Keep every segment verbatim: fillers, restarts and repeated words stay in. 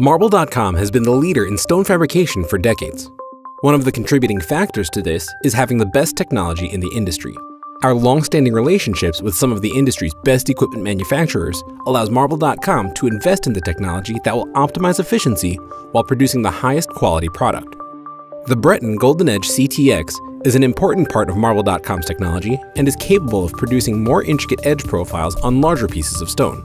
Marble dot com has been the leader in stone fabrication for decades. One of the contributing factors to this is having the best technology in the industry. Our long-standing relationships with some of the industry's best equipment manufacturers allows Marble dot com to invest in the technology that will optimize efficiency while producing the highest quality product. The Breton GoldenEdge C T X is an important part of Marble dot com's technology and is capable of producing more intricate edge profiles on larger pieces of stone.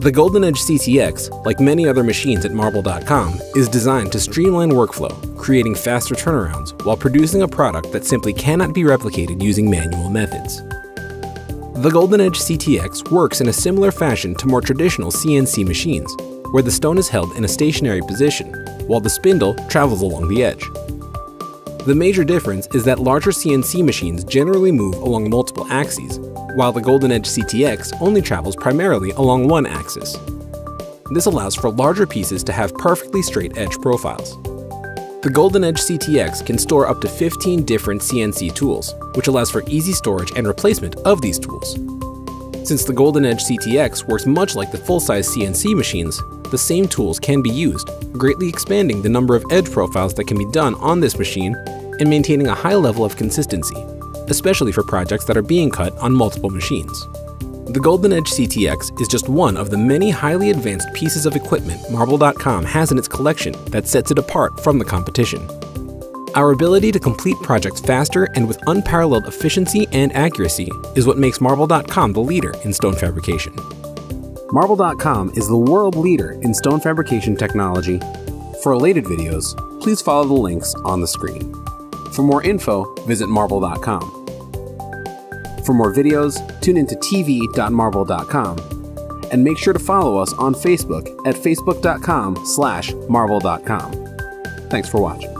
The GoldenEdge C T X, like many other machines at Marble dot com, is designed to streamline workflow, creating faster turnarounds while producing a product that simply cannot be replicated using manual methods. The GoldenEdge C T X works in a similar fashion to more traditional C N C machines, where the stone is held in a stationary position, while the spindle travels along the edge. The major difference is that larger C N C machines generally move along multiple axes, while the GoldenEdge C T X only travels primarily along one axis. This allows for larger pieces to have perfectly straight edge profiles. The GoldenEdge C T X can store up to fifteen different C N C tools, which allows for easy storage and replacement of these tools. Since the GoldenEdge C T X works much like the full-size C N C machines, the same tools can be used, greatly expanding the number of edge profiles that can be done on this machine and maintaining a high level of consistency, especially for projects that are being cut on multiple machines. The GoldenEdge C T X is just one of the many highly advanced pieces of equipment Marble dot com has in its collection that sets it apart from the competition. Our ability to complete projects faster and with unparalleled efficiency and accuracy is what makes Marble dot com the leader in stone fabrication. Marble dot com is the world leader in stone fabrication technology. For related videos, please follow the links on the screen. For more info, visit Marble dot com. For more videos, tune into T V dot Marble dot com and make sure to follow us on Facebook at facebook dot com slash Marble dot com. Thanks for watching.